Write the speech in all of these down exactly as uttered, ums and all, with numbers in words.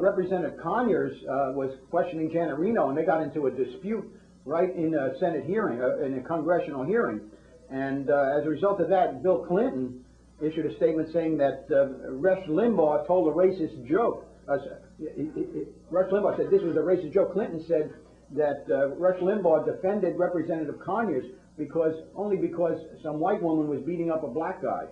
Representative Conyers uh, was questioning Janet Reno, and they got into a dispute right in a Senate hearing, uh, in a congressional hearing. And uh, as a result of that, Bill Clinton issued a statement saying that uh, Rush Limbaugh told a racist joke. Uh, he, he, Rush Limbaugh said this was a racist joke. Clinton said that uh, Rush Limbaugh defended Representative Conyers because only because some white woman was beating up a black guy.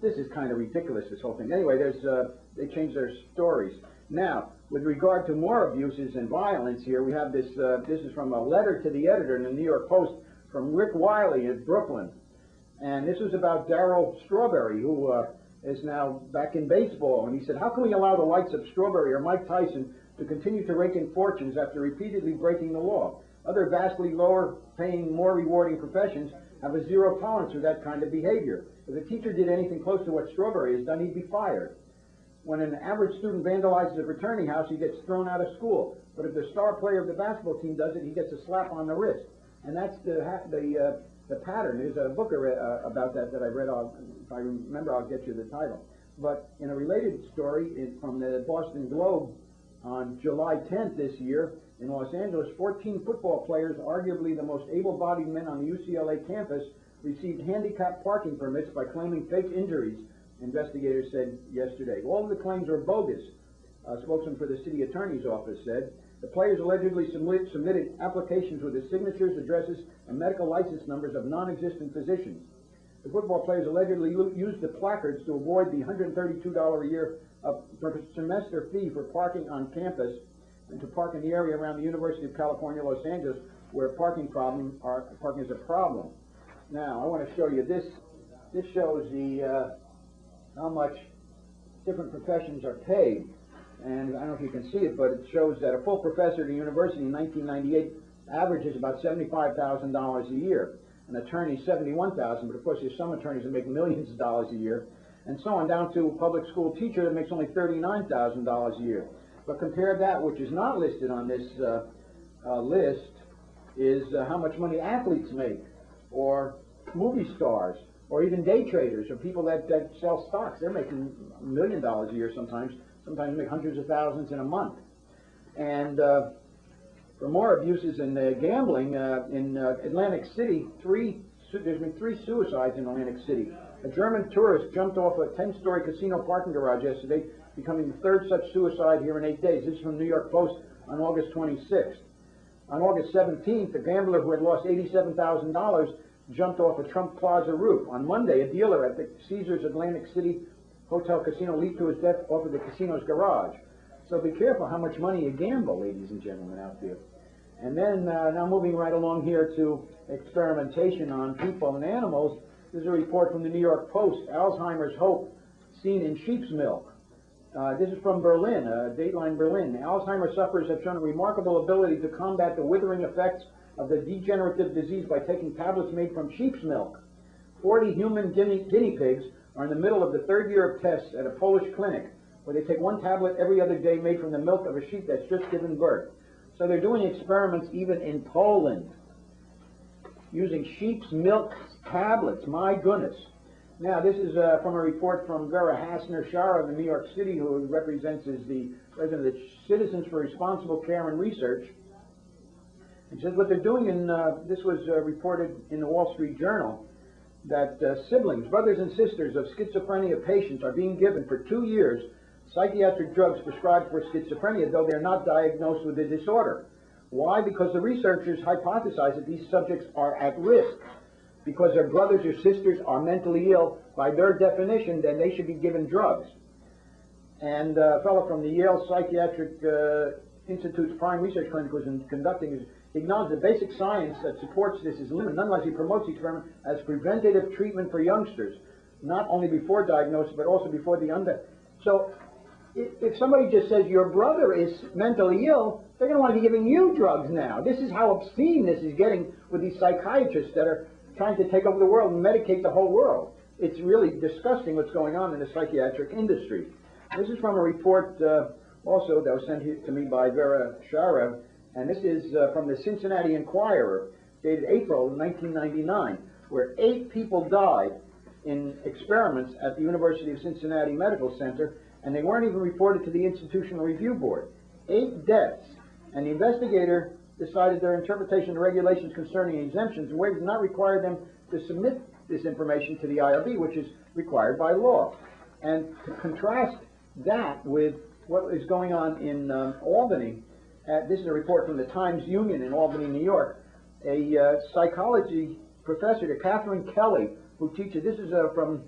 This is kind of ridiculous, this whole thing. Anyway, there's, uh, they changed their stories. Now, with regard to more abuses and violence here, we have this, uh, this is from a letter to the editor in the New York Post from Rick Wiley in Brooklyn. And this was about Daryl Strawberry, who uh, is now back in baseball. And he said, how can we allow the likes of Strawberry or Mike Tyson to continue to rake in fortunes after repeatedly breaking the law? Other vastly lower paying, more rewarding professions have a zero tolerance for that kind of behavior. If a teacher did anything close to what Strawberry has done, he'd be fired. When an average student vandalizes a fraternity house, he gets thrown out of school. But if the star player of the basketball team does it, he gets a slap on the wrist. And that's the the, uh, the pattern. There's a book I read, uh, about that that I read. I'll, if I remember, I'll get you the title. But in a related story in, from the Boston Globe on July tenth this year, in Los Angeles, fourteen football players, arguably the most able-bodied men on the U C L A campus, received handicapped parking permits by claiming fake injuries, investigators said yesterday. All of the claims were bogus, a spokesman for the city attorney's office said. The players allegedly submit, submitted applications with the signatures, addresses, and medical license numbers of non-existent physicians. The football players allegedly used the placards to avoid the one hundred thirty-two dollars a year of, per semester fee for parking on campus, and to park in the area around the University of California, Los Angeles, where parking problem are, parking is a problem. Now, I want to show you this. This shows the uh, how much different professions are paid. And I don't know if you can see it, but it shows that a full professor at a university in nineteen ninety-eight averages about seventy-five thousand dollars a year. An attorney, seventy-one thousand dollars, but of course there's some attorneys that make millions of dollars a year. And so on down to a public school teacher that makes only thirty-nine thousand dollars a year. But compare that, which is not listed on this uh, uh, list, is uh, how much money athletes make, or movie stars, or even day traders, or people that, that sell stocks. They're making a million dollars a year sometimes, sometimes make hundreds of thousands in a month. And uh, for more abuses in uh, gambling, uh, in uh, Atlantic City, three su there's been three suicides in Atlantic City. A German tourist jumped off a ten-story casino parking garage yesterday, becoming the third such suicide here in eight days. This is from New York Post on August twenty-sixth. On August seventeenth, a gambler who had lost eighty-seven thousand dollars jumped off a Trump Plaza roof. On Monday, a dealer at the Caesars Atlantic City Hotel Casino leaped to his death off of the casino's garage. So be careful how much money you gamble, ladies and gentlemen, out there. And then, uh, now moving right along here to experimentation on people and animals, this is a report from the New York Post, Alzheimer's hope seen in sheep's milk. Uh, this is from Berlin, uh, Dateline Berlin. Alzheimer's sufferers have shown a remarkable ability to combat the withering effects of the degenerative disease by taking tablets made from sheep's milk. forty human guinea, guinea pigs are in the middle of the third year of tests at a Polish clinic, where they take one tablet every other day made from the milk of a sheep that's just given birth. So they're doing experiments even in Poland, using sheep's milk tablets. My goodness. Now, this is uh, from a report from Vera Hassner Sharav in New York City, who represents as the president of the Citizens for Responsible Care and Research. It says what they're doing in, uh, this was uh, reported in the Wall Street Journal, that uh, siblings, brothers and sisters of schizophrenia patients are being given for two years psychiatric drugs prescribed for schizophrenia, though they're not diagnosed with the disorder. Why? Because the researchers hypothesize that these subjects are at risk. Because their brothers or sisters are mentally ill, by their definition, then they should be given drugs. And uh, a fellow from the Yale Psychiatric uh, Institute's Prime Research Clinic was in, conducting, is, acknowledged the basic science that supports this is limited, nonetheless he promotes the experiment as preventative treatment for youngsters, not only before diagnosis, but also before the under. So if, if somebody just says your brother is mentally ill, they're going to want to be giving you drugs now. This is how obscene this is getting with these psychiatrists that are trying to take over the world and medicate the whole world. it's really disgusting what's going on in the psychiatric industry. This is from a report uh, also that was sent to me by Vera Sharav, and this is uh, from the Cincinnati Inquirer, dated April nineteen ninety-nine, where eight people died in experiments at the University of Cincinnati Medical Center, and they weren't even reported to the Institutional Review Board. Eight deaths, and the investigator decided their interpretation of the regulations concerning exemptions did not require them to submit this information to the I R B, which is required by law. And to contrast that with what is going on in um, Albany, uh, this is a report from the Times Union in Albany, New York. A uh, psychology professor, to Catherine Kelly, who teaches, this is uh, from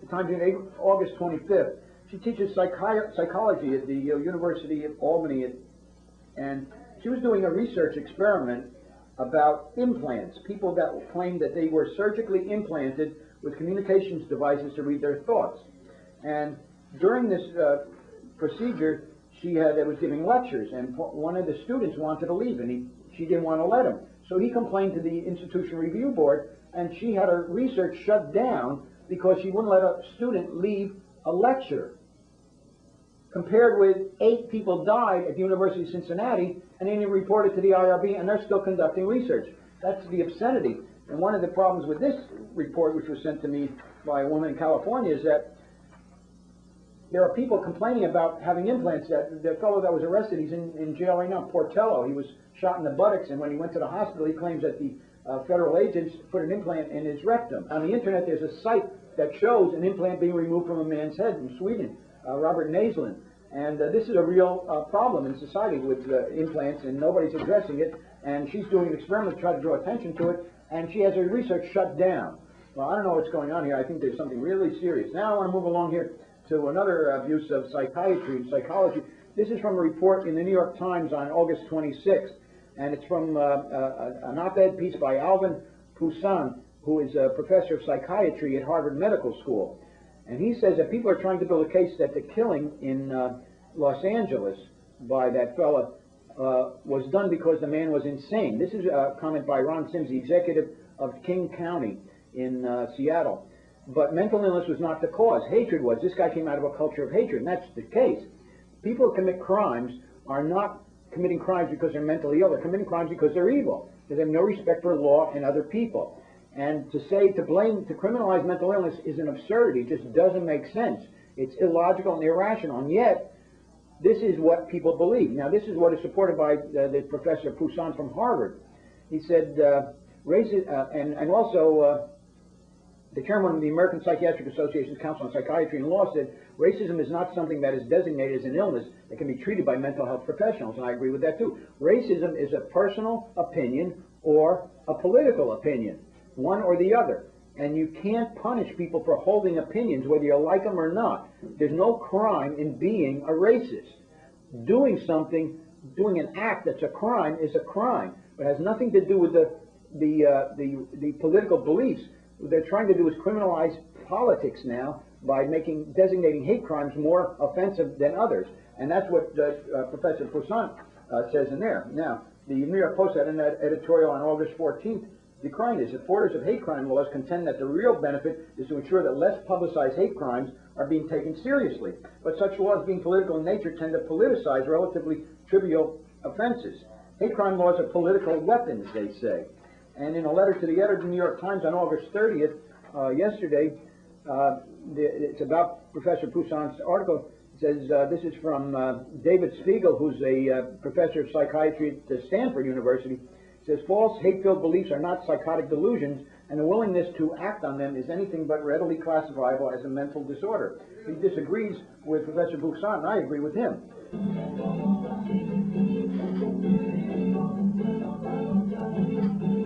the Times Union, August twenty-fifth. She teaches psychi psychology at the uh, University of Albany, at, and she was doing a research experiment about implants, people that claimed that they were surgically implanted with communications devices to read their thoughts. And during this uh, procedure, she had, uh, was giving lectures, and one of the students wanted to leave, and he, she didn't want to let him. So he complained to the Institutional Review Board, and she had her research shut down because she wouldn't let a student leave a lecture. Compared with eight people died at the University of Cincinnati, and then they reported to the I R B, and they're still conducting research. That's the obscenity. And one of the problems with this report, which was sent to me by a woman in California, is that there are people complaining about having implants. That the fellow that was arrested, he's in, in jail right now, Portello, he was shot in the buttocks, and when he went to the hospital, he claims that the uh, federal agents put an implant in his rectum. On the internet, there's a site that shows an implant being removed from a man's head in Sweden, uh, Robert Naslund. And uh, this is a real uh, problem in society with uh, implants, and nobody's addressing it. And she's doing an experiment to try to draw attention to it, and she has her research shut down. Well, I don't know what's going on here. I think there's something really serious. Now I want to move along here to another abuse of psychiatry and psychology. This is from a report in the New York Times on August twenty-sixth, and it's from uh, uh, an op-ed piece by Alvin Poussaint, who is a professor of psychiatry at Harvard Medical School. And he says that people are trying to build a case that the killing in uh, Los Angeles by that fella uh, was done because the man was insane. This is a comment by Ron Sims, the executive of King County in uh, Seattle. But mental illness was not the cause. Hatred was. This guy came out of a culture of hatred, and that's the case. People who commit crimes are not committing crimes because they're mentally ill. They're committing crimes because they're evil. They have no respect for law and other people. And to say, to blame, to criminalize mental illness is an absurdity. It just doesn't make sense. It's illogical and irrational. And yet, this is what people believe. Now, this is what is supported by uh, the Professor Poussaint from Harvard. He said, uh, racism, uh, and, and also, uh, the chairman of the American Psychiatric Association's Council on Psychiatry and Law said, racism is not something that is designated as an illness that can be treated by mental health professionals, and I agree with that too. Racism is a personal opinion or a political opinion, one or the other, and you can't punish people for holding opinions whether you like them or not. There's no crime in being a racist. Doing something, doing an act that's a crime is a crime, but it has nothing to do with the, the, uh, the, the political beliefs. What they're trying to do is criminalize politics now by making designating hate crimes more offensive than others, and that's what uh, uh, Professor Poussaint uh, says in there. Now, the New York Post had an ed editorial on August fourteenth decrying this. Supporters of hate crime laws contend that the real benefit is to ensure that less publicized hate crimes are being taken seriously, but such laws being political in nature tend to politicize relatively trivial offenses. Hate crime laws are political weapons, they say. And in a letter to the editor of the New York Times on August thirtieth, uh, yesterday, uh, the, it's about Professor Poussaint's article. It says, uh, this is from uh, David Spiegel, who's a uh, professor of psychiatry at Stanford University. It says, false, hate-filled beliefs are not psychotic delusions, and the willingness to act on them is anything but readily classifiable as a mental disorder. He disagrees with Professor Poussaint, and I agree with him.